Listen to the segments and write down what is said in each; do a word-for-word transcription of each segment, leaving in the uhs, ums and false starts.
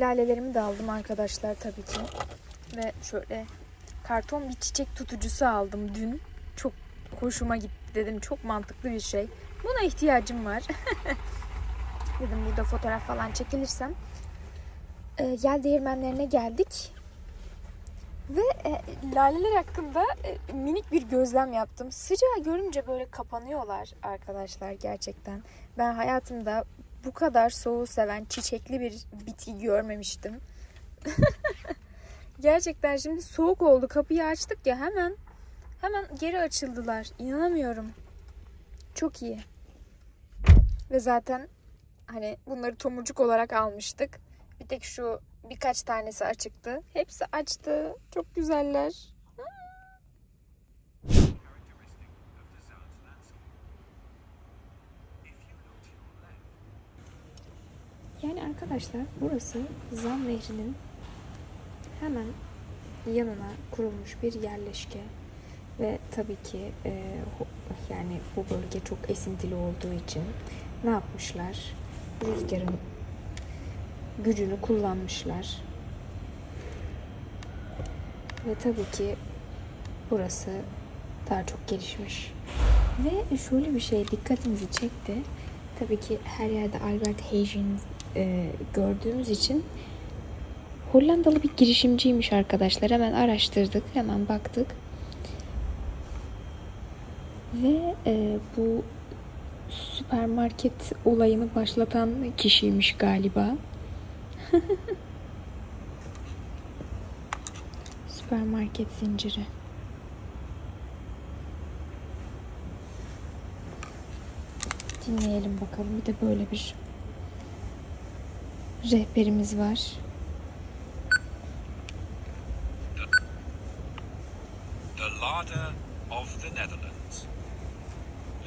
Lalelerimi de aldım arkadaşlar tabii ki. Ve şöyle karton bir çiçek tutucusu aldım dün. Çok hoşuma gitti, dedim çok mantıklı bir şey. Buna ihtiyacım var. Dedim burada fotoğraf falan çekilirsem. E, yel değirmenlerine geldik. Ve e, laleler hakkında e, minik bir gözlem yaptım. Sıcağı görünce böyle kapanıyorlar arkadaşlar gerçekten. Ben hayatımda bu kadar soğuğu seven çiçekli bir bitki görmemiştim. Gerçekten şimdi soğuk oldu. Kapıyı açtık ya hemen hemen geri açıldılar. İnanamıyorum. Çok iyi. Ve zaten hani bunları tomurcuk olarak almıştık. Bir tek şu birkaç tanesi açıktı. Hepsi açtı. Çok güzeller. Yani arkadaşlar burası Zam Nehri'nin hemen yanına kurulmuş bir yerleşke ve tabii ki e, yani bu bölge çok esintili olduğu için ne yapmışlar? Rüzgarın gücünü kullanmışlar. Ve tabii ki burası daha çok gelişmiş. Ve şöyle bir şey dikkatimizi çekti. Tabii ki her yerde Albert Heijn e, gördüğümüz için Hollandalı bir girişimciymiş arkadaşlar. Hemen araştırdık, hemen baktık. Ve e, bu süpermarket olayını başlatan kişiymiş galiba. Süpermarket zinciri. Dinleyelim bakalım. Bir de böyle bir rehberimiz var. The larder of the Netherlands.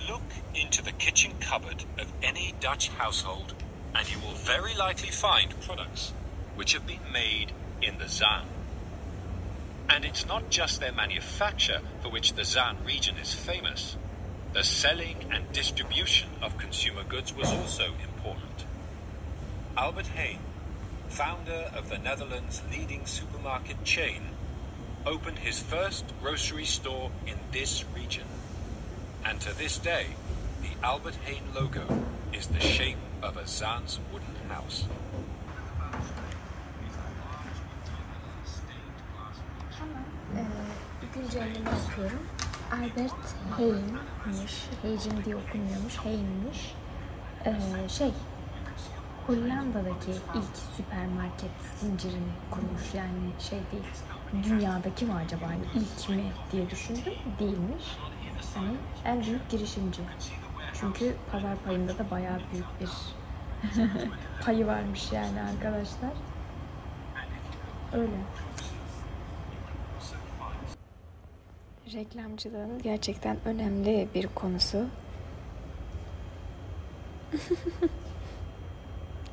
Look into the kitchen cupboard of any Dutch household and you will very likely find products which have been made in the Zaan. And it's not just their manufacture for which the Zaan region is famous. The selling and distribution of consumer goods was also important. Albert Heijn, founder of the Netherlands' leading supermarket chain, opened his first grocery store in this region. And to this day, the Albert Heijn logo is the shape of a Zaan's wooden house. Albert Heijn'miş. Heijn diye okunmuyormuş. Heijn'miş. Ee, şey, Hollanda'daki ilk süpermarket zincirini kurmuş. Yani şey değil, dünyadaki mi acaba? Yani ilk mi diye düşündüm. Değilmiş. Yani en büyük girişimci. Çünkü pazar payında da bayağı büyük bir payı varmış yani arkadaşlar. Öyle. Reklamcılığın gerçekten önemli bir konusu.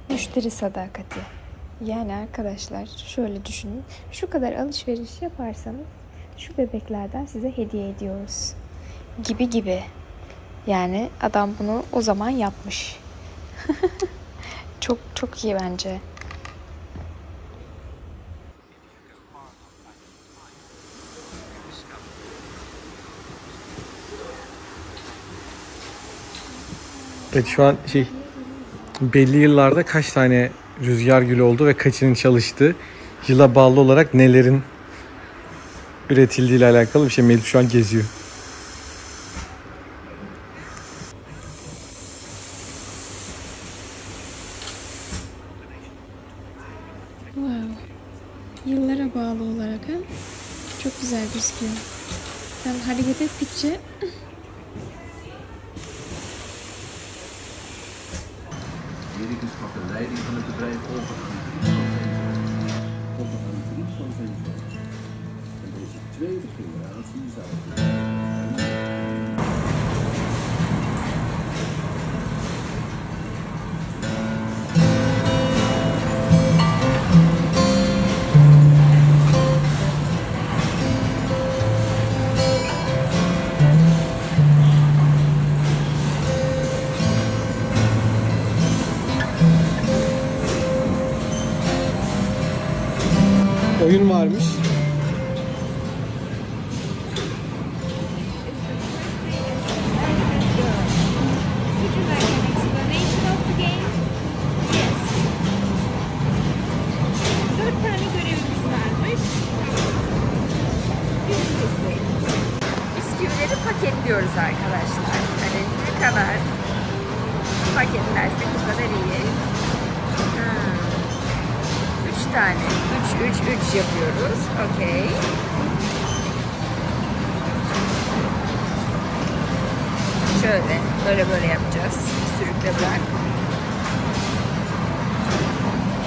Müşteri sadakati. Yani arkadaşlar şöyle düşünün. Şu kadar alışveriş yaparsanız şu bebeklerden size hediye ediyoruz. Gibi gibi. Yani adam bunu o zaman yapmış. Çok çok iyi bence. Evet, şu an şey, belli yıllarda kaç tane rüzgar gülü oldu ve kaçının çalıştı, yıla bağlı olarak nelerin üretildiği ile alakalı bir şey. Melis şu an geziyor. Wow. Yıllara bağlı olarak ha? Çok güzel gözüküyor. Ben hareket ettikçe ürünleri paketliyoruz arkadaşlar. Hani ne kadar paketlersek o kadar iyi. Hmm. Üç tane. Üç, üç, üç yapıyoruz. Okey. Şöyle. Böyle böyle yapacağız. Sürükle bırak.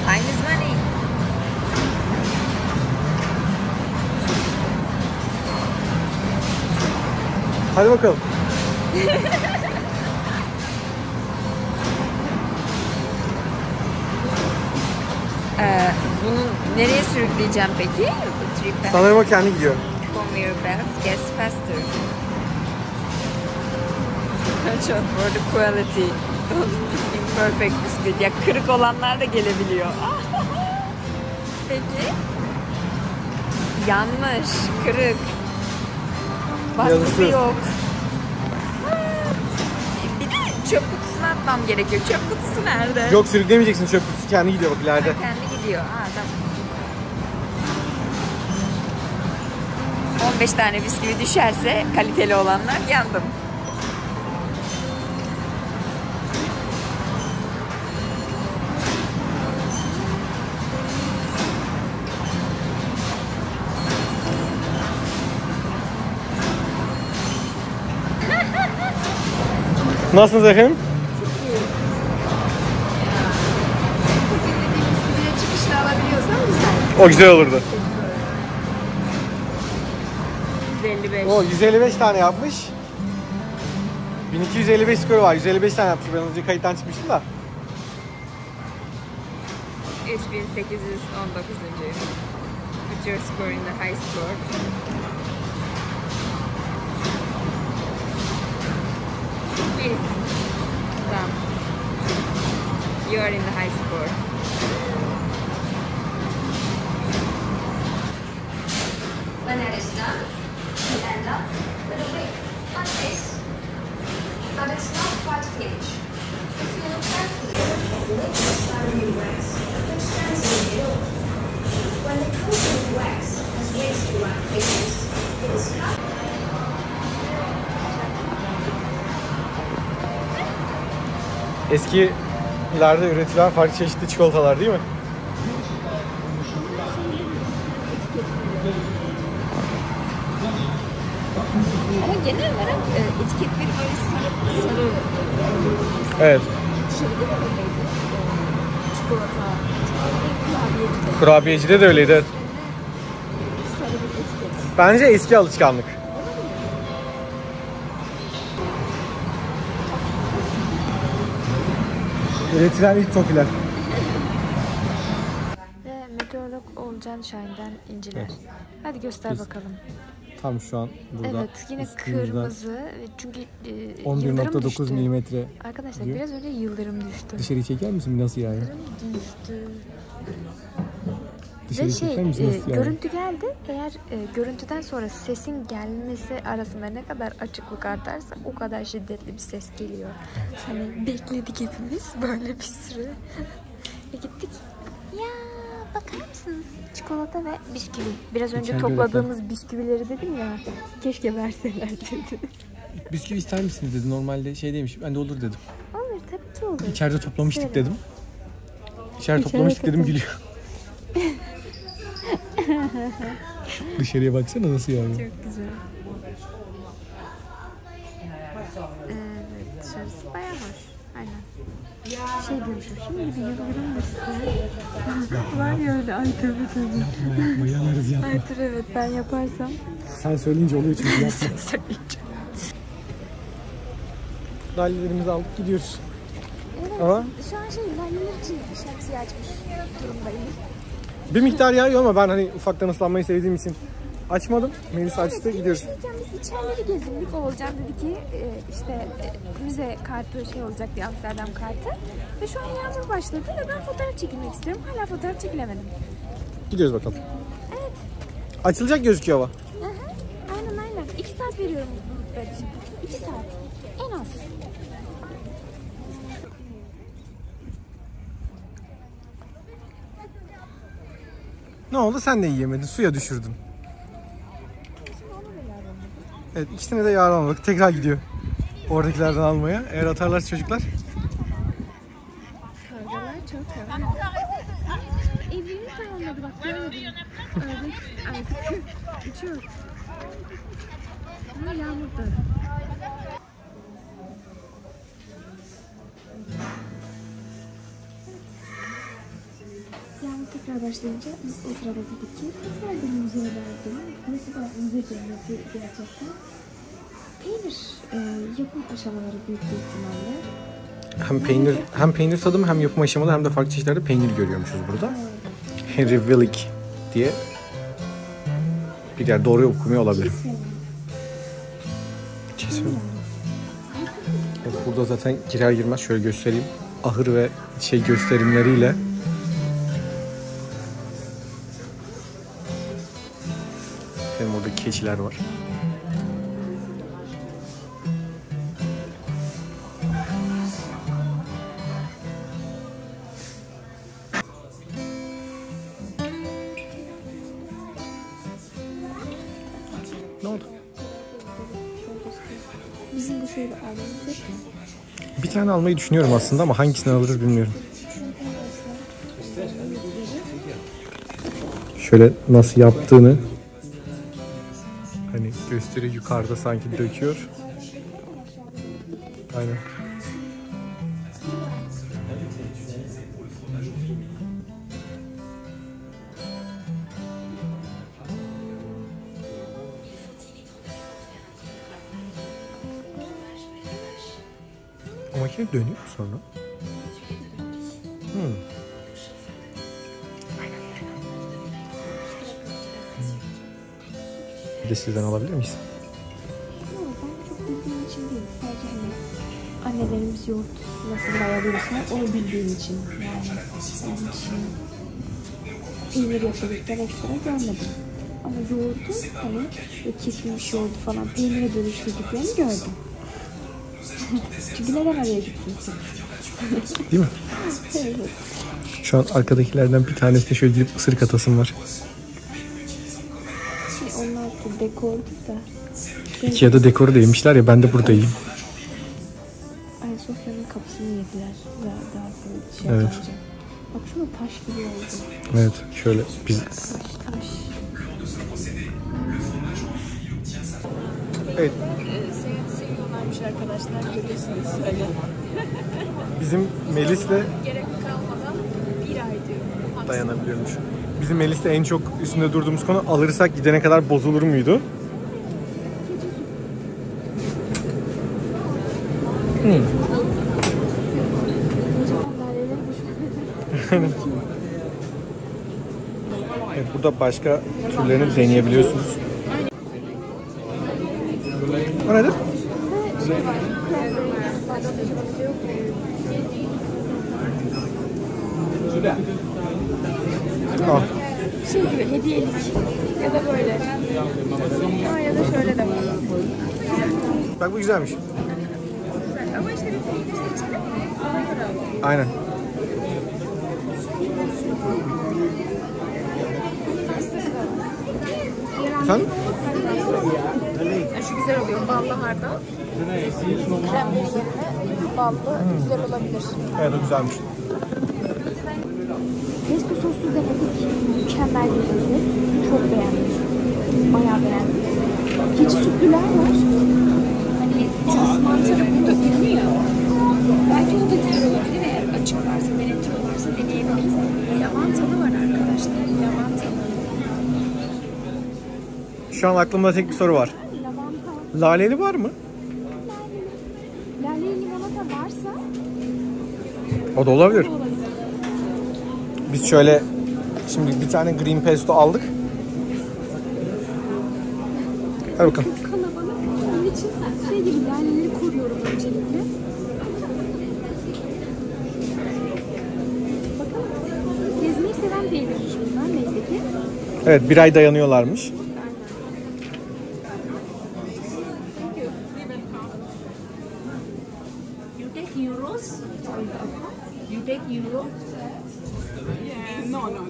Time is money. Hadi bakalım. ee, bunu nereye sürükleyeceğim peki? Sanırım o kendi gidiyor. Conveyor belt gets faster. Çok böyle quality. Imperfect bisiklet. Ya kırık olanlar da gelebiliyor. Peki. Yanmış, kırık. Baskısı yok. Bir de çöp kutusunu atmam gerekiyor. Çöp kutusu nerede? Yok, sürüklemeyeceksin çöp kutusu. Kendi gidiyor bak ileride. Ha, kendi gidiyor. Ha, tamam. on beş tane bisküvi düşerse kaliteli olanlar yandım. Nasılsınız efendim? Çok iyi. Dediğimiz gibi çıkışta alabiliyorsan güzel. O güzel olurdu. yüz elli beş. O yüz elli beş tane yapmış. bin iki yüz elli beş skoru var. yüz elli beş tane yaptı. Ben önce kayıttan çıkmıştım da. üç bin sekiz yüz on dokuz. Put your score in the high score. Please. Tamam. You are in the high score. When it is done, you end up with a wig and face. But it's not quite finished. If you look carefully, wigs are in wax, which stands in the middle. When the coating of wax has raised to right faces, it is cut. Eskilerde üretilen farklı çeşitli çikolatalar değil mi? Ama genel olarak etiket bir böyle sarı, sarı. Evet. Şey değil mi öyleydi? Çikolata. Kurabiyecide. Kurabiyecide de öyleydi. Sarı bir etiket. Bence eski alışkanlık. Üretilen ilk tokiler. Ve meteorolog Olcan Şahin'den inciler. Evet. Hadi göster biz bakalım. Tam şu an burada. Evet, yine kırmızı. Çünkü e, on bir nokta dokuz milimetre. Arkadaşlar diyor. Biraz önce yıldırım düştü. Dışarı çeker misin? Nasıl yani? Yıldırım düştü. Dışarı Ve şey, e, yani? Görüntü geldi. Eğer e, görüntüden sonra sesin gelmesi arasında ne kadar açıklık artarsa o kadar şiddetli bir ses geliyor. Evet. Hani bekledik hepimiz böyle bir süre. E gittik. Ya bakar mısınız? Çikolata ve bisküvi. Biraz önce İçen topladığımız görüntü. Bisküvileri dedim ya. Keşke verseler dedi. Bisküvi ister misiniz dedi. Normalde şey demiş. Ben de olur dedim. Olur tabii ki olur. İçeride toplamıştık Söyle. dedim. İçeride, İçeride toplamıştık dedim gülüyor. Dışarıya baksana nasıl yani. Çok güzel. Evet, dışarısı bayağı hoş. Aynen. Şey diyormuşum, şimdi bir yıldırım düşse. Var ya öyle, ay tabii tabii. Yapma yapma, yanarız yapma. Ay dur evet, ben yaparsam. Sen söyleyince oluyor çünkü yapma. Dalyelerimizi alıp gidiyoruz. Evet, ama şu an şey, dalyeler için şemsiye açmış durumdayım. Bir miktar yağıyor ama ben hani ufaktan ıslanmayı sevdiğim için açmadım. Melis açtı, evet, gidiyoruz. Biz içerileri gezindik. Olcan dedi ki işte müze kartı şey olacak diye, Amsterdam kartı. Ve şu an yağmur başladı ve ben fotoğraf çekilmek istiyorum. Hala fotoğraf çekilemedim. Gidiyoruz bakalım. Evet. Açılacak gözüküyor hava. Aynen aynen. İki saat veriyorum babacığım. İki saat. En az. Ne oldu? Sen de yiyemedin. Suya düşürdün. Evet, ikisine de yardım almak. Tekrar gidiyor oradakilerden almaya. Eğer atarlarsa çocuklar. Kargalar çok havalı. Evini tamamladı bak. Gördüm. Ördek artık uçuyor. Ama yağmurda. Yağmur tekrar başlayınca biz o sırada dedik ki tekrar bir müzeye verdiğini, nasıl da müze görmesi gerçekten. Peynir e, yapım aşamaları büyük bir ihtimalle. Hem peynir, hem peynir tadımı hem yapım aşamaları hem de farklı çeşitlerde peynir görüyormuşuz burada. Evet. Henry Willick diye bir yer, doğru okumuyor olabilirim. Çizim. Evet, burada zaten girer girmez şöyle göstereyim. Ahır ve şey gösterimleriyle. Benim orada keçiler var. Ne oldu? Bizim de şöyle almamız. Bir tane almayı düşünüyorum aslında ama hangisini alırız bilmiyorum. Şöyle nasıl yaptığını hani gösteri yukarıda sanki döküyor. Aynen. O makine dönüyor mu sonra? Hmm. Bir de sizden alabilir miyiz? Yok, ben çok bildiğim için değil. Sadece hani annelerimiz yoğurt nasıl dayadırsa onu bildiğim için. Yani peynir yapıldıktan ekstra görmedim. Ama yoğurdu hani kesilmiş yoğurdu falan peynire dönüştürdüklerini gördüm. Çünkü neden araya gitmişsin? Değil mi? Evet. Şu an arkadakilerden bir tanesine şöyle girip ısırık atasım var. Onlar da dekordu da. İki ya da dekoru değmişler ya, ben de buradayım. Ay, Sofya'nın kapısını yediler. Daha, daha şey evet. Yapacak. Baksana taş gibi oldu. Evet şöyle biz... Taş, taş. Evet. Seviyorlarmış arkadaşlar, görüyorsunuz öyle. Bizim Melis'le... Gerek kalmadan bir ay diyor. Dayanabiliyormuş. Bizim Melis'te en çok üstünde durduğumuz konu alırsak gidene kadar bozulur muydu? Hmm. Evet, burada başka türlerini deneyebiliyorsunuz. O nedir? Ah. Şey gibi hediyelik ya da böyle. Aa, ya da şöyle de var. Bak bu güzelmiş. Güzel. Ama işte bir peynir seçelim. Aynen. Sen? Şu güzel oluyor. Ballı hardal. Kremli yerine ballı hmm. güzel olabilir. Evet, o güzelmiş. Pesto soslu denedik. Mükemmel bir lezzet. Çok beğendim. Bayağı beğendim. Keçi sütlüler var. Hani çok mantarı burada görünüyor. Belki o da güzel olabilir eğer açık varsa, denetçi varsa deneyebiliriz. Lavantalı var arkadaşlar. Lavantalı. Şu an aklımda tek bir soru var. Lavanta. Laleli var mı? Laleli. Laleli limonata varsa? O da olabilir. O da olabilir. Biz şöyle şimdi bir tane green pesto aldık. Hadi bakalım. Çok kalabalık. Onun için şey gibi laleleri koruyorum öncelikle. Bakalım. Gezmeyi seven bir evmiş bunlar neyse ki. Evet, bir ay dayanıyorlarmış. You take euros? You take euro? Yeah, no, no.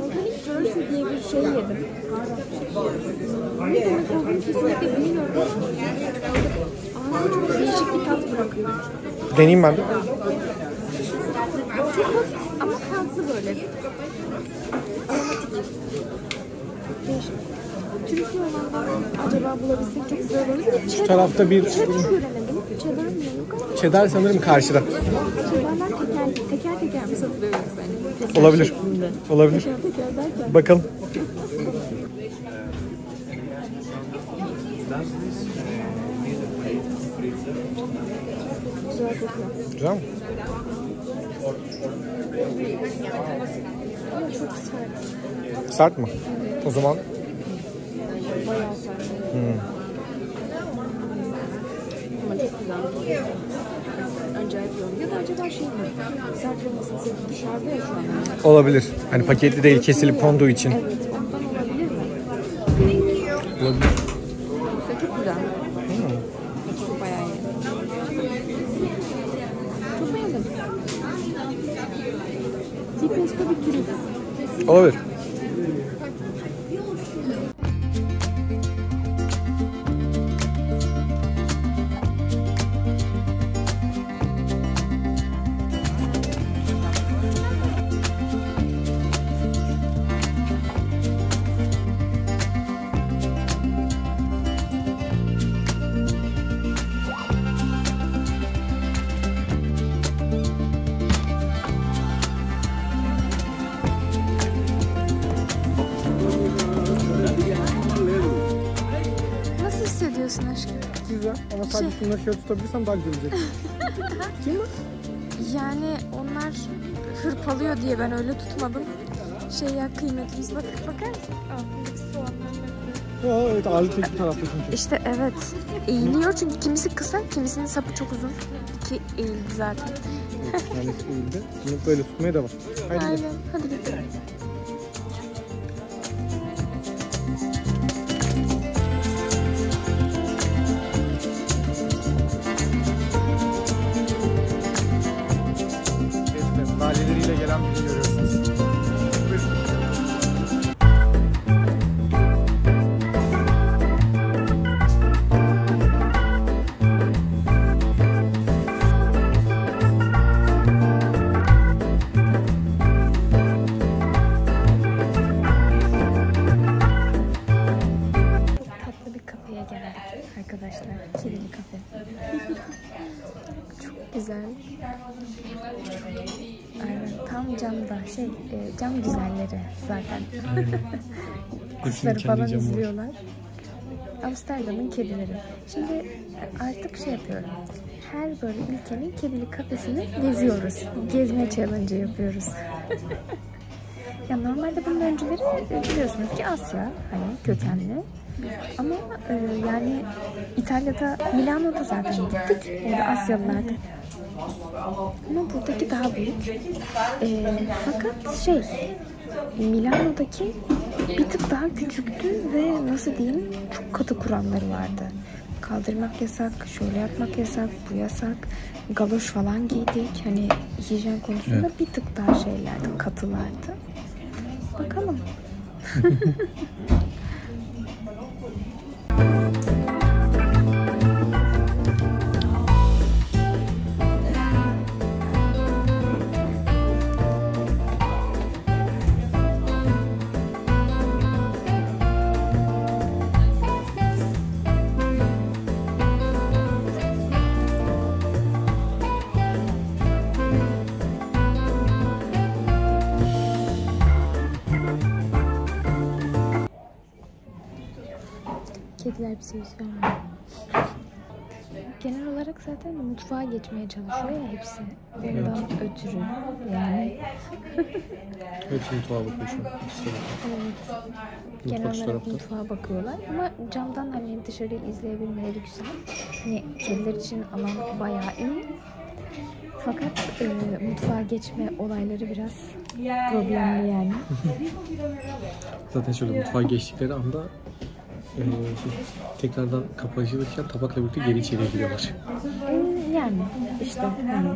Organik Jersey diye bir şey yedim. Ne demek olduğunu kesinlikle bilmiyorum ama ağzına çok değişik bir tat bırakıyor. Deneyeyim ben de. Çok hafif ama tatlı böyle. Değişik. Türkiye olanlar acaba bulabilsek çok güzel olur. Şu tarafta bir... Çedar mı? Çedar sanırım karşıda. Çedarlar teker teker, teker mi satılıyor yani? Olabilir. Olabilir. Teker teker derken. Bakalım. Güzel kokuyor. Güzel mi? Ama çok sert. Sert mi? Evet. O zaman? Bayağı sert. Hmm. Acayip ya da acaba şey mi? Sert olmasın sevdiğim dışarıda ya şu an. Olabilir. Hani paketli değil, kesilip konduğu için. Evet, ondan olabilir mi? Olabilir. Yoksa çok güzel. Hmm. Çok bayağı iyi. Çok beğendim. Bir pesto bir türü. Olabilir. Ama sadece bunları şöyle tutabilirsem daha güzel olacak. Kim bu? Yani onlar hırpalıyor diye ben öyle tutmadım. Şey ya kıymetimiz bak, bakar mısın? Altındaki soğanlarla. Evet, ağırlıktaki tarafta çünkü. İşte evet. Eğiliyor çünkü kimisi kısa, kimisinin sapı çok uzun. Ki eğildi zaten. Yani eğildi. Bunu böyle tutmaya devam. Haydi. Aynen. Hadi gidelim. Şey, e, cam güzelleri zaten. Kuşları falan izliyorlar. Amsterdam'ın kedileri. Şimdi artık şey yapıyorum. Her böyle ülkenin kedili kafesini geziyoruz. Gezme challenge yapıyoruz. Ya normalde bunun öncüleri biliyorsunuz ki Asya hani kökenli. Ama e, yani İtalya'da, Milano'da zaten gittik. Orada Asyalılardı. Ama buradaki daha büyük. Ee, fakat şey, Milano'daki bir tık daha küçüktü ve nasıl diyeyim çok katı kuralları vardı. Kaldırmak yasak, şöyle yapmak yasak, bu yasak. Galoş falan giydik. Hani hijyen konusunda evet, bir tık daha şeylerdi, katılardı. Bakalım. Kediler bize yüz vermiyor. Genel olarak zaten mutfağa geçmeye çalışıyor ya hepsi. Ondan evet, ötürü yani. Hepsi mutfağa bakıyor şu an. Evet. Genel olarak tarafta mutfağa bakıyorlar ama camdan hani dışarıyı izleyebilmeleri güzel. Hani kediler için alan bayağı iyi. Fakat e, mutfağa geçme olayları biraz problemli yani. Zaten şöyle mutfağa geçtikleri anda e, tekrardan kapı açılırken tabakla birlikte geri içeriye giriyorlar. Yani işte hani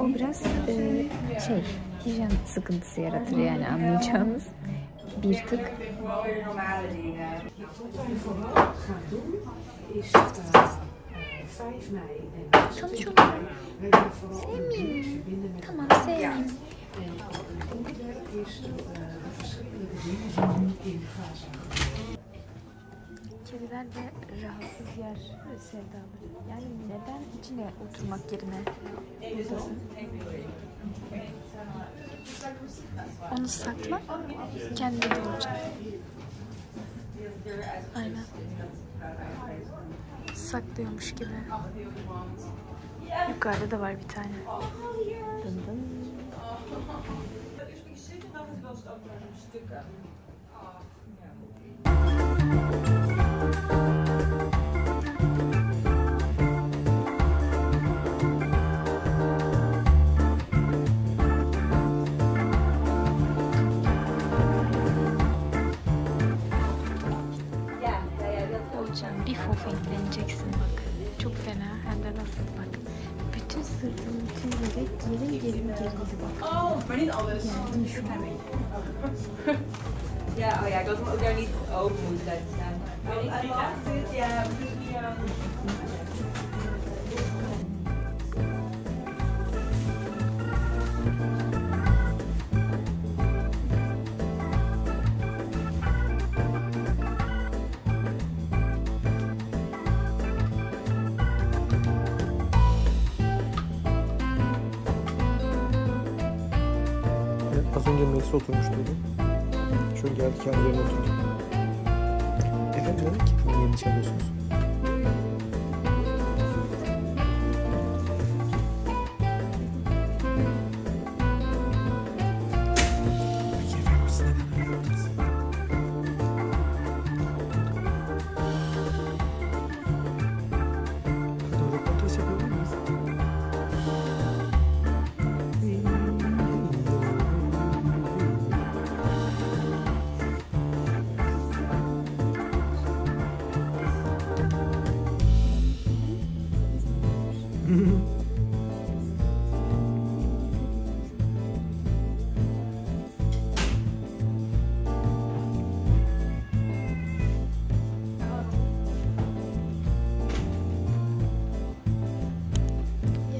o biraz e, şey hijyen sıkıntısı yaratır yani, anlayacağınız bir tık. Tanışıyorlar. Sevmeyeyim. Tamam, sevmeyeyim. Kediler de rahatsız yer sevdaları. Yani neden içine oturmak yerine buradasın? Onu sakla, kendine de olacak. Aynen. Saklıyormuş gibi. Yukarıda da var bir tane. Dın dın. Bir fofa yükleneceksin bak. Çok fena. Hem de nasıl bak. Bütün sırtın, bütün yere gelin gelin gelin bak. Geldim şu an. Az önce Melis'e oturmuştu. Şöyle geldi, kendi yerine oturdu. Efendim dedik, niye mi çalıyorsunuz?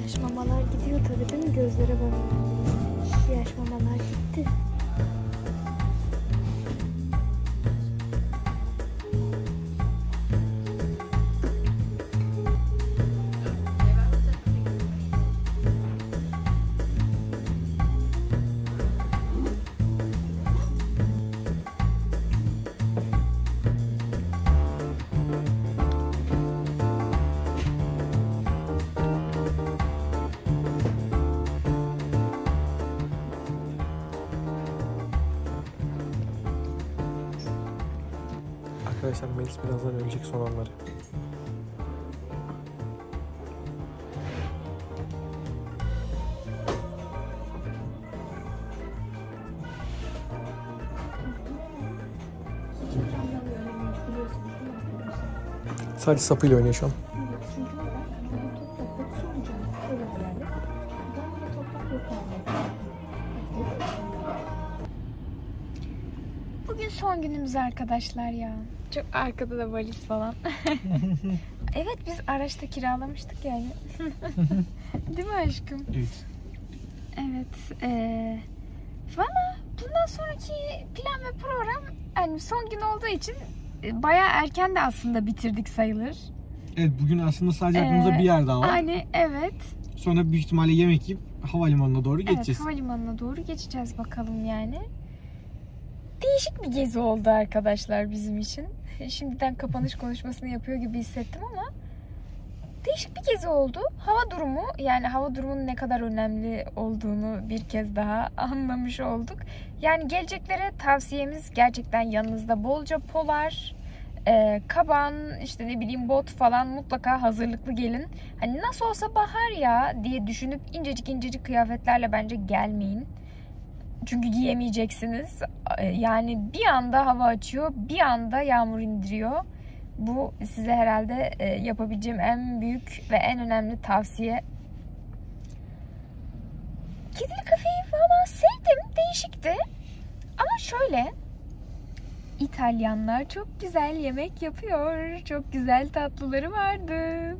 Yaş mamalar gidiyor tabii değil mi? Gözlere bak. Yaş mamalar gitti. Arkadaşlar Melis birazdan ölecek son anları. Sadece sapıyla oynuyor şu an. Bugün son günümüz arkadaşlar ya. Çok arkada da valiz falan. Evet, biz araçta kiralamıştık yani. Değil mi aşkım? Evet. Evet. Ee, valla bundan sonraki plan ve program yani son gün olduğu için bayağı erken de aslında bitirdik sayılır. Evet, bugün aslında sadece aklımızda ee, bir yer daha var. Hani evet. Sonra büyük ihtimalle yemek yiyip havalimanına doğru geçeceğiz. Evet, havalimanına doğru geçeceğiz bakalım yani. Değişik bir gezi oldu arkadaşlar bizim için. Şimdiden kapanış konuşmasını yapıyor gibi hissettim ama değişik bir gezi oldu. Hava durumu, yani hava durumunun ne kadar önemli olduğunu bir kez daha anlamış olduk. Yani geleceklere tavsiyemiz gerçekten yanınızda bolca polar, e, kaban, işte ne bileyim bot falan mutlaka hazırlıklı gelin. Hani nasıl olsa bahar ya diye düşünüp incecik incecik kıyafetlerle bence gelmeyin. Çünkü giyemeyeceksiniz. Yani bir anda hava açıyor, bir anda yağmur indiriyor. Bu size herhalde yapabileceğim en büyük ve en önemli tavsiye. Kedili kafeyi falan sevdim, değişikti. Ama şöyle, İtalyanlar çok güzel yemek yapıyor. Çok güzel tatlıları vardı.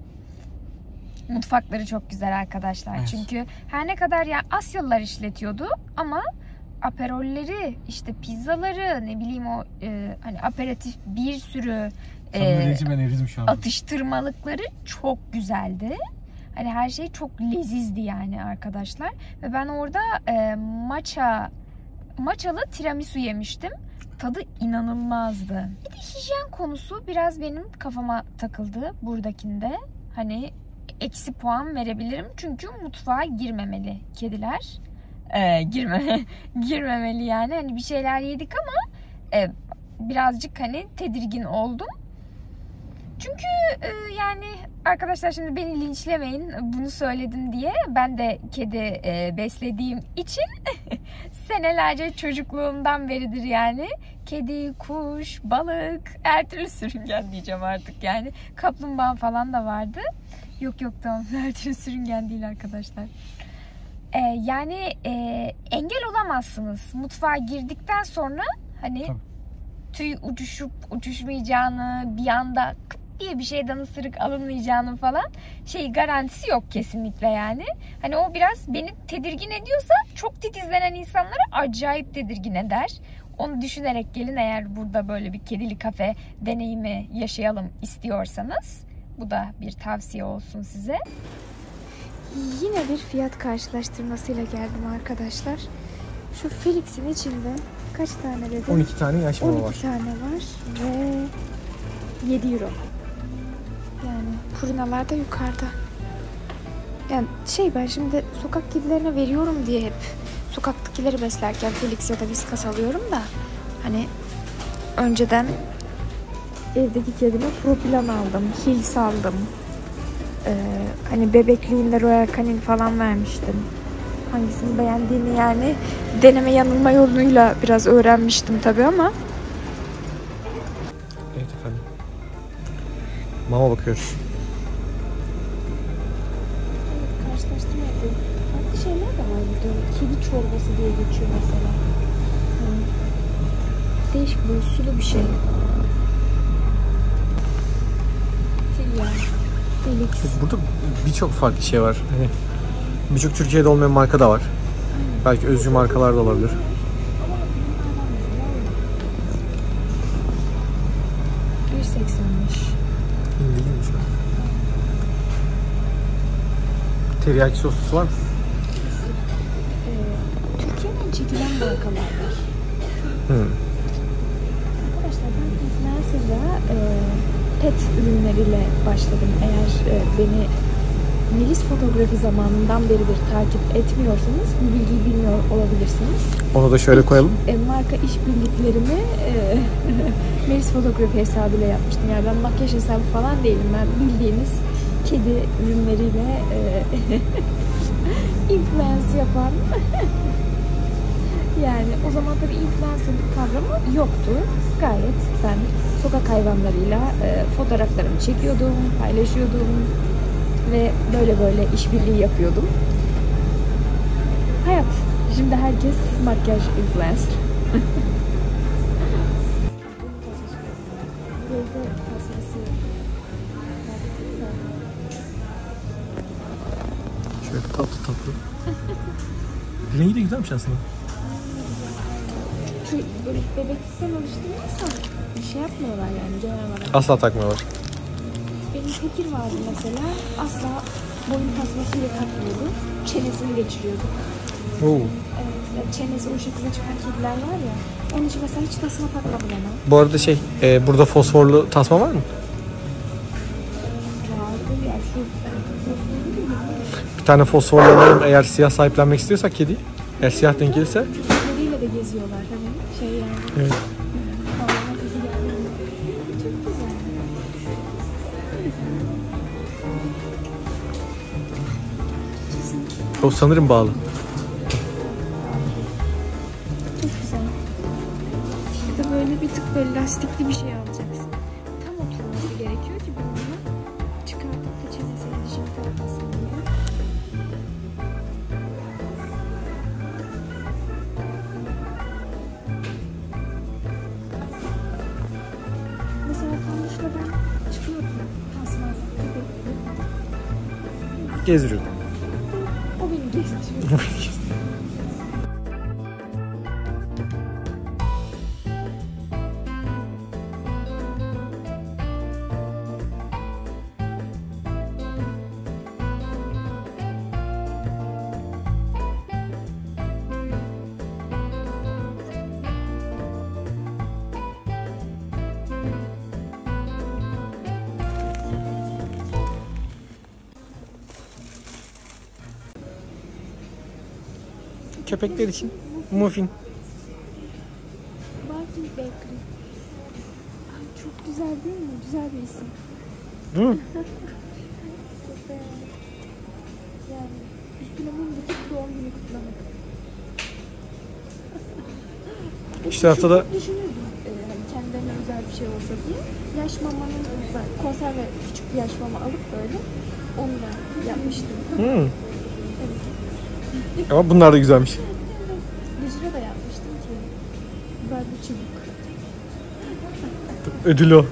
Mutfakları çok güzel arkadaşlar. Evet. Çünkü her ne kadar ya Asyalılar işletiyordu ama aperolleri, işte pizzaları, ne bileyim o e, hani aperatif bir sürü e, atıştırmalıkları çok güzeldi. Hani her şey çok lezizdi yani arkadaşlar. Ve ben orada e, matcha, matchalı tiramisu yemiştim. Tadı inanılmazdı. Bir de hijyen konusu biraz benim kafama takıldı buradakinde. Hani eksi puan verebilirim. Çünkü mutfağa girmemeli kediler. Ee, girme, girmemeli yani. Hani bir şeyler yedik ama e, birazcık hani tedirgin oldum. Çünkü e, yani arkadaşlar şimdi beni linçlemeyin bunu söyledim diye. Ben de kedi e, beslediğim için senelerce çocukluğumdan beridir yani. Kedi, kuş, balık, her türlü sürüngen diyeceğim artık yani. Kaplumbağa falan da vardı. Yok yok tamam, her türlü sürüngen değil arkadaşlar. Ee, yani e, engel olamazsınız. Mutfağa girdikten sonra hani tabii, tüy uçuşup uçuşmayacağını, bir anda kıt diye bir şeyden ısırık alınmayacağını falan şey garantisi yok kesinlikle yani. Hani o biraz beni tedirgin ediyorsa çok titizlenen insanları acayip tedirgin eder. Onu düşünerek gelin eğer burada böyle bir kedili kafe deneyimi yaşayalım istiyorsanız. Bu da bir tavsiye olsun size. Yine bir fiyat karşılaştırmasıyla geldim arkadaşlar. Şu Felix'in içinde kaç tane dedi? on iki tane yaş mama var. on iki tane var ve yedi euro. Yani fırınalar da yukarıda. Yani şey, ben şimdi sokak kedilerine veriyorum diye hep sokaktakileri beslerken Felix ya da Whiskas alıyorum da hani önceden evdeki kedime Proplan aldım, Hill's aldım. Ee, hani bebekliğinde Royal Canin falan vermiştim. Hangisini beğendiğini yani deneme yanılma yoluyla biraz öğrenmiştim tabii ama. Evet efendim. Mama bakıyoruz. Evet, karşılaştırma yapıyorum. Farklı şeyler de var burada. Kedi çorbası diye geçiyor mesela. Hmm. Değişik böyle sulu bir şey. Felix. Burada birçok farklı şey var. Hani birçok Türkiye'de olmayan marka da var. Aynen. Belki özgü markalar da olabilir. yüz seksen beş. İndiriymiş o. Teriyaki soslusu var mı? Ee, Türkiye'den çekilen markalar var. Hmm. Arkadaşlar ben influencer'da e, pet ürünleriyle başladım. Eğer e, beni Melis Fotoğrafı zamanından beridir takip etmiyorsanız bu bilgiyi bilmiyor olabilirsiniz. Onu da şöyle koyalım. E, marka işbirliklerimi e, Melis Fotoğrafı hesabıyla yapmıştım. Yani ben makyaj hesabı falan değilim. Ben bildiğiniz kedi ürünleriyle e, influence yapan yani o zaman tabii influencerlık kavramı yoktu. Gayet ben sokak hayvanlarıyla e, fotoğraflarımı çekiyordum, paylaşıyordum ve böyle böyle işbirliği yapıyordum. Hayat. Şimdi herkes makyaj influencer. Şöyle tatlı tatlı. Rengi de güzelmiş aslında. Böyle bebekten alıştırmazsan bir şey yapmıyorlar yani genel olarak. Asla takmıyorlar. Benim tekir vardı mesela. Asla boyun tasmasıyla takmıyordu. Çenesini geçiriyordu. Oo. Evet, çenesi o şekilde çıkan kediler var ya. Onun için mesela hiç tasma takmadım ama. Bu arada şey, e, burada fosforlu tasma var mı? Vardı ya şu. Bir tane fosforlu alalım eğer siyah sahiplenmek istiyorsak kedi. Eğer siyah denk gelirse. De geziyorlar hani şey yani. Evet. Havana kızı geldi. Çok güzel. O sanırım bağlı. Çok güzel. Bir de böyle bir tık böyle lastikli bir şey alacaksın. Tam oturması gezdiriyor. O beni gezdiriyor. Köpekler için muffin. Barking Bakery. Ay çok güzel değil mi? Güzel bir isim. Değil mi? Çok beğendim. Yani üstüne mum dikip doğum günü kutlamak. İşte haftada... Düşünürdüm e, hani kendilerine özel bir şey olsa diye. Yaş mamanın konserve küçük bir yaş mama alıp böyle onu da yapmıştım. Hmm. Ama bunlar da güzelmiş. Gücüne de yapmıştım ki. Barbie çubuk. Ödül o.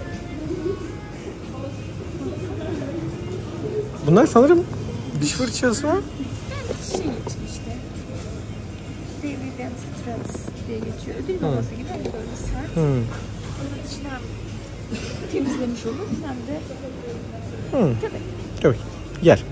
Bunlar sanırım diş fırçası mı? Şey için işte. Devri'den Strauss diye geçiyor. Ödül babası gibi hani böyle sert. Hmm. Onun dişini hem temizlemiş olur hem de hmm. Köpek. Köpek. Yer.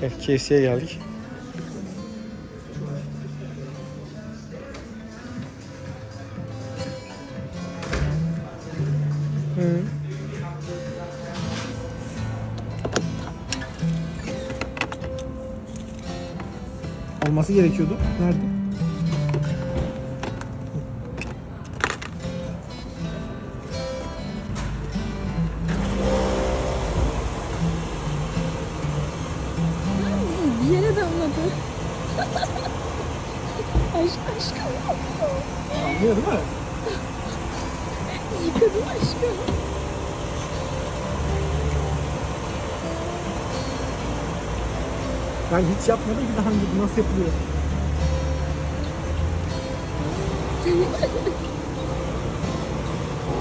K F C'ye geldik. Hı. Olması gerekiyordu. Nerede? Ben hiç yapmadım ki daha önce nasıl yapılıyor?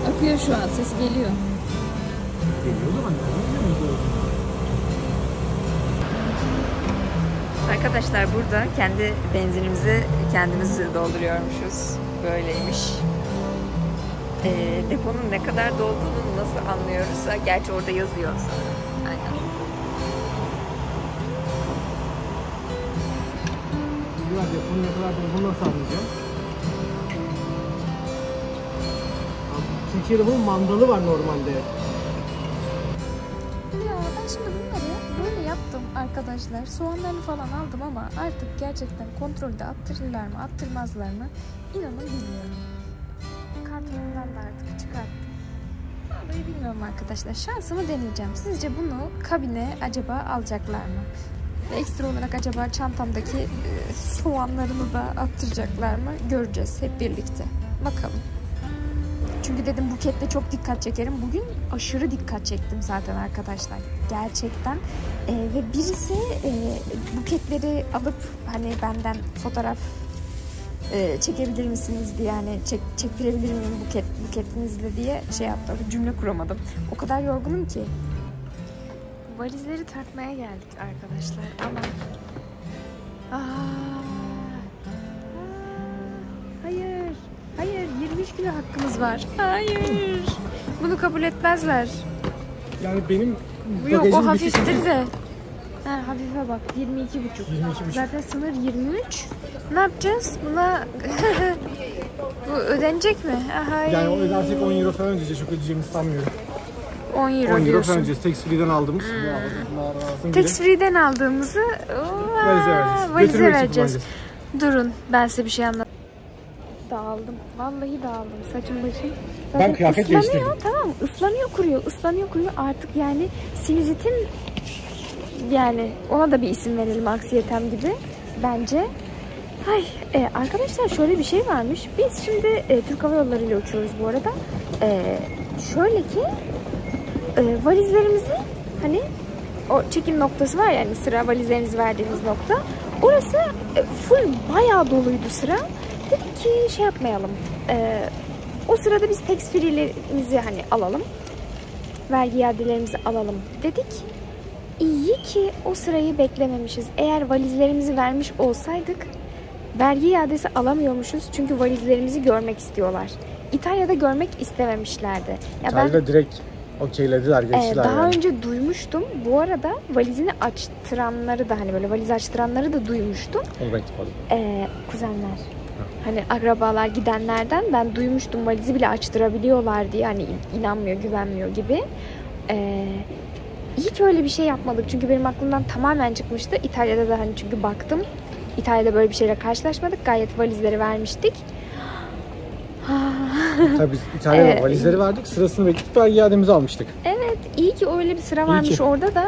Akıyor şu an, ses geliyor. Geliyor da ben arkadaşlar burada kendi benzinimizi kendimiz dolduruyormuşuz. Böyleymiş. E, deponun ne kadar dolduğunu nasıl anlıyoruz? Gerçi orada yazıyor. Aynen. Bunu ne kadar bunu nasıl anlayacağım? Türkiye'de bunun mandalı var normalde. Ya ben şimdi bunları böyle yaptım arkadaşlar. Soğanlarını falan aldım ama artık gerçekten kontrolde attırırlar mı attırmazlar mı inanın bilmiyorum. Kartonundan da artık çıkarttım. Vallahi bilmiyorum arkadaşlar. Şansımı deneyeceğim. Sizce bunu kabine acaba alacaklar mı? Ekstra olarak acaba çantamdaki soğanlarımı da attıracaklar mı? Göreceğiz hep birlikte. Bakalım. Çünkü dedim bukette çok dikkat çekerim. Bugün aşırı dikkat çektim zaten arkadaşlar. Gerçekten. Ee, ve birisi e, buketleri alıp hani benden fotoğraf e, çekebilir misiniz diye hani çek, çektirebilir miyim buket, buketinizle diye şey yaptı. Cümle kuramadım. O kadar yorgunum ki. Valizleri tartmaya geldik arkadaşlar ama aa, aa, hayır hayır yirmi üç kilo hakkımız var. Hayır. Bunu kabul etmezler. Yani benim yok o hafiftir de. Ha, hafife bak yirmi iki buçuk. Zaten sınır yirmi üç. Ne yapacağız? Buna bu ödenecek mi? Aha. Yani o ödersek on euro falan ödeyeceğiz. Çok ödeyeceğimiz sanmıyorum. on euro, on euro öncesi tax free'den aldığımız. Hmm. Tax free'den aldığımızı ooo, valize vereceğiz. Valize vereceğiz. Durun ben size bir şey anlatayım. Dağıldım. Vallahi dağıldım. Saçım başım. Ben kıyafet değiştirdim. Tamam ıslanıyor kuruyor. Islanıyor kuruyor artık yani sinüzitim yani ona da bir isim verelim anksiyetem gibi bence. Ay e, arkadaşlar şöyle bir şey varmış. Biz şimdi e, Türk Hava Yolları ile uçuyoruz bu arada. E, şöyle ki E, valizlerimizi hani o çekim noktası var yani, sıra valizlerinizi verdiğiniz nokta. Orası full bayağı doluydu sıra. Dedik ki şey yapmayalım. E, o sırada biz tekstillerimizi hani alalım. Vergi iadelerimizi alalım dedik. İyi ki o sırayı beklememişiz. Eğer valizlerimizi vermiş olsaydık vergi iadesi alamıyormuşuz. Çünkü valizlerimizi görmek istiyorlar. İtalya'da görmek istememişlerdi. Ya ben, İtalya'da direkt okeylediler, geçtiler. E, daha yani. Önce duymuştum. Bu arada valizini açtıranları da hani böyle valiz açtıranları da duymuştum. Evet, e, kuzenler. Hani akrabalar gidenlerden ben duymuştum, valizi bile açtırabiliyorlar diye, hani inanmıyor, güvenmiyor gibi. Ee, iyi ki öyle bir şey yapmadık çünkü benim aklımdan tamamen çıkmıştı. İtalya'da da hani çünkü baktım, İtalya'da böyle bir şeyle karşılaşmadık, gayet valizleri vermiştik. Tabii İtalya'da evet. Valizleri verdik, sırasını bekledik, belge iademizi almıştık. Evet, iyi ki öyle bir sıra varmış orada da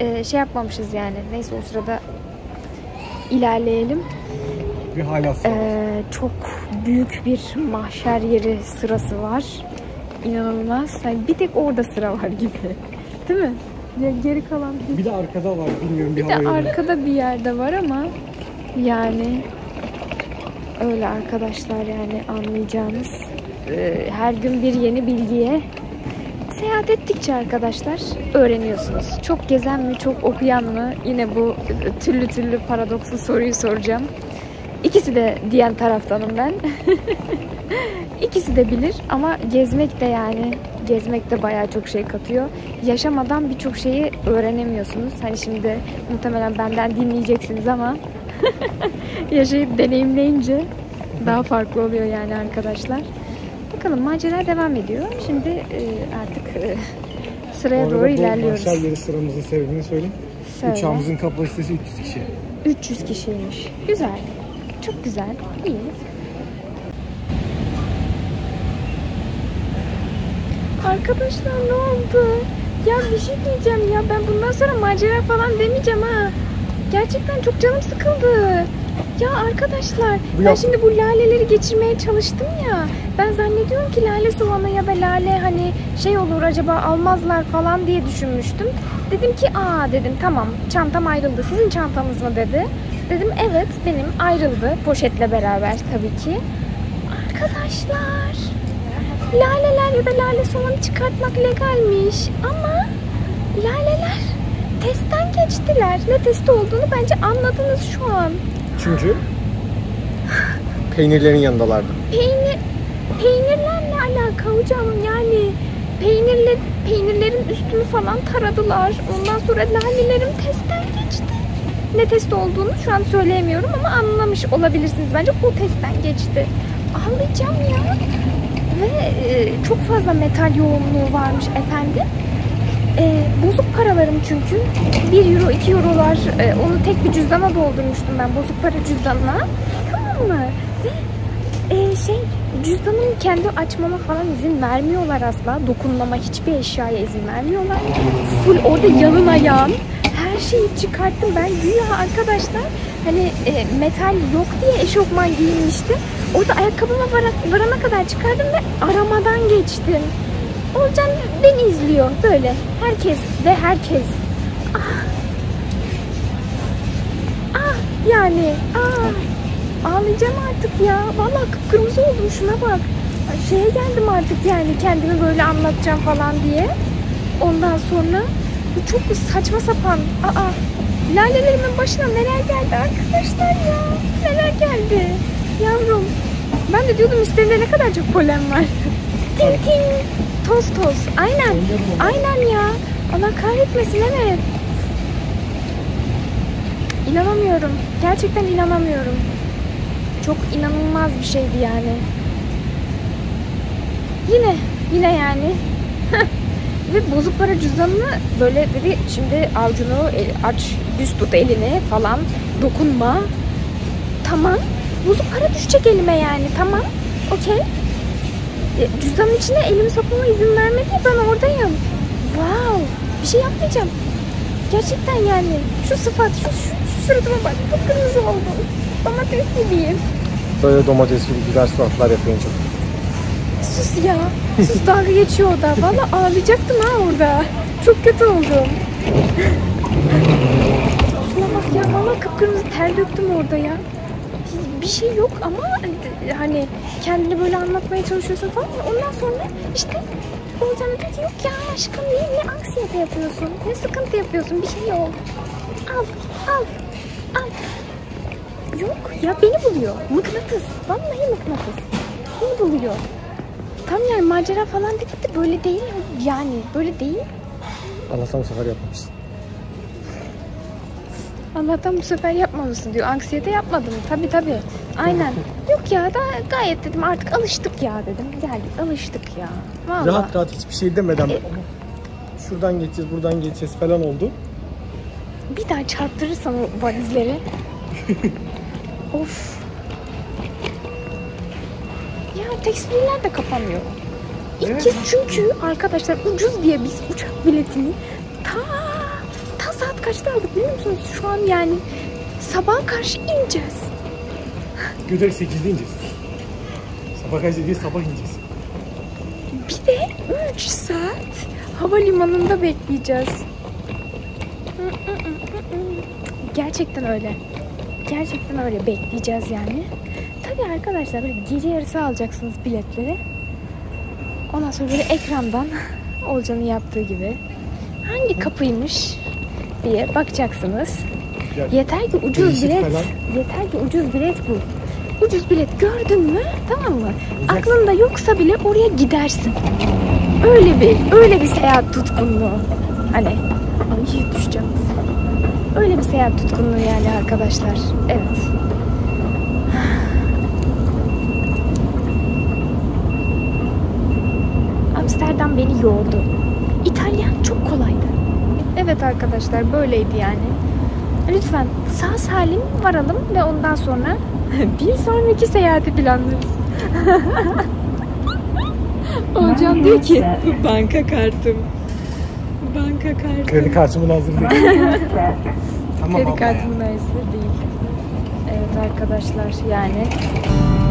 e, şey yapmamışız yani. Neyse o sırada ilerleyelim. Ee, çok büyük bir mahşer yeri sırası var. İnanılmaz. Yani bir tek orada sıra var gibi. Değil mi? Ya geri kalan bir... bir de arkada var. Bilmiyorum bir, bir de arkada bir yerde var ama yani öyle arkadaşlar, yani anlayacağınız ee, her gün bir yeni bilgiye seyahat ettikçe arkadaşlar öğreniyorsunuz. Çok gezen mi, çok okuyan mı? Yine bu türlü türlü paradokslu soruyu soracağım. İkisi de diyen taraftanım ben. İkisi de bilir ama gezmek de yani gezmek de bayağı çok şey katıyor. Yaşamadan birçok şeyi öğrenemiyorsunuz. Hani şimdi muhtemelen benden dinleyeceksiniz ama yaşayıp deneyimleyince daha farklı oluyor yani arkadaşlar. Bakalım, macera devam ediyor. Şimdi e, artık e, sıraya doğru ilerliyoruz. Mahşer yeri sıramızın sebebini söyleyeyim. Söyle. Uçağımızın kapasitesi üç yüz kişi. üç yüz kişiymiş. Güzel. Çok güzel, iyi. Arkadaşlar ne oldu? Ya bir şey diyeceğim ya, ben bundan sonra macera falan demeyeceğim ha. Gerçekten çok canım sıkıldı. Ya arkadaşlar, bu ben şimdi bu laleleri geçirmeye çalıştım ya. Ben zannediyorum ki lale soğanı ya da lale hani şey olur, acaba almazlar falan diye düşünmüştüm. Dedim ki aa dedim tamam, çantam ayrıldı. Sizin çantanız mı dedi. Dedim evet benim, ayrıldı poşetle beraber tabii ki. Arkadaşlar, laleler ya da lale soğanı çıkartmak legalmiş ama laleler testten geçtiler. Ne testi olduğunu bence anladınız şu an. Çünkü peynirlerin yanındalardı. Peynir, peynirlerle alaka hocam yani. Peynirle, peynirlerin üstünü falan taradılar. Ondan sonra lalelerim testten geçti. Ne testi olduğunu şu an söyleyemiyorum ama anlamış olabilirsiniz. Bence o testten geçti. Ağlayacağım ya. Ve e, çok fazla metal yoğunluğu varmış efendim. E, bozuk paralarım çünkü. bir euro, iki eurolar. E, onu tek bir cüzdana doldurmuştum ben. Bozuk para cüzdanına. Tamam mı? Ve e, şey, cüzdanımı kendi açmama falan izin vermiyorlar asla. Dokunmama, hiçbir eşyaya izin vermiyorlar. Full orada yanın ayağın. Her şeyi çıkarttım ben. Güya arkadaşlar hani e, metal yok diye eşofman giyinmiştim. Orada ayakkabıma varana kadar çıkardım ve aramadan geçtim. Olcan beni izliyor böyle. Herkes ve herkes. Ah, ah yani. Ah. Ağlayacağım artık ya. Vallahi kıpkırmızı oldum, şuna bak. Şeye geldim artık yani, kendimi böyle anlatacağım falan diye. Ondan sonra çok saçma sapan. Aa, lalelerimin başına neler geldi arkadaşlar ya. Neler geldi. Yavrum. Ben de diyordum üstlerinde ne kadar çok polen var. Tin tin. Toz toz. Aynen. Aynen ya. Allah kahretmesin, evet. İnanamıyorum. Gerçekten inanamıyorum. Çok inanılmaz bir şeydi yani. Yine. Yine yani. Ve bozuk para cüzdanını böyle dedi şimdi avcunu aç, düz tut elini falan, dokunma. Tamam. Bozuk para düşecek elime yani. Tamam. Okey. Cüzdanın içine elimi sokmama izin vermedi. Ben oradayım. Wow. Bir şey yapmayacağım. Gerçekten yani. Şu sıfat, şu, şu, şu suratıma bak. Çok kırmızı oldu. Domates gibiyim. Böyle domates gibi güzel suratlar yapayım çok. Sus ya. Sus, dalga geçiyor o da. Valla ağlayacaktım ha orada. Çok kötü oldum. Şuna bak ya, valla kıpkırmızı ter döktüm orada ya. Bir şey yok ama hani kendini böyle anlatmaya çalışıyorsun falan. Ondan sonra işte olacağını dedi ki, yok ya aşkım değil, ne anksiyete yapıyorsun, ne sıkıntı yapıyorsun, bir şey yok. Al, al, al. Yok ya, beni buluyor. Mıknatıs. Vallahi mıknatıs. Beni buluyor. Tam yani macera falan dedik de böyle değil yani. Böyle değil. Allah'tan bu sefer yapmamışsın. Allah'tan bu sefer yapmamışsın diyor. Anksiyete yapmadım. Tabii tabii. Aynen. Yok ya da gayet dedim artık alıştık ya dedim. Geldik alıştık ya. Vallahi. Rahat rahat hiçbir şey demeden. E, şuradan geçeceğiz, buradan geçeceğiz falan oldu. Bir daha çarptırırsan o valizleri. Of. Ya teksbirler de kapanmıyor. İlk evet. kez çünkü arkadaşlar ucuz diye biz uçak biletini ta ta saat kaçta aldık biliyor musunuz? Şu an yani sabaha karşı ineceğiz. Güzel sekizde ineceğiz. Sabah kaçta değil, sabah ineceğiz. Bir de üç saat havalimanında bekleyeceğiz. Gerçekten öyle. Gerçekten öyle bekleyeceğiz yani. Tabii arkadaşlar böyle gece yarısı alacaksınız biletleri. Ondan sonra böyle ekrandan Olcan'ın yaptığı gibi hangi kapıymış diye bakacaksınız. Yani, yeter ki ucuz bilet, falan. yeter ki ucuz bilet bul. Ucuz bilet gördün mü? Tamam mı? Olacaksın. Aklında yoksa bile oraya gidersin. Öyle bir, öyle bir seyahat tutkunluğu. Hani ay düşeceğim. Öyle bir seyahat tutkunluğu yani arkadaşlar. Evet. Amsterdam beni yordu. İtalyan çok kolaydı. Evet arkadaşlar böyleydi yani. Lütfen sağ salim varalım ve ondan sonra bir sonraki seyahati planlarız. Olcan diyor ki banka kartım. Banka kartı. Kredi kartımın hazır değil. Tamam, kredi kartımın hazır değil. Evet arkadaşlar yani.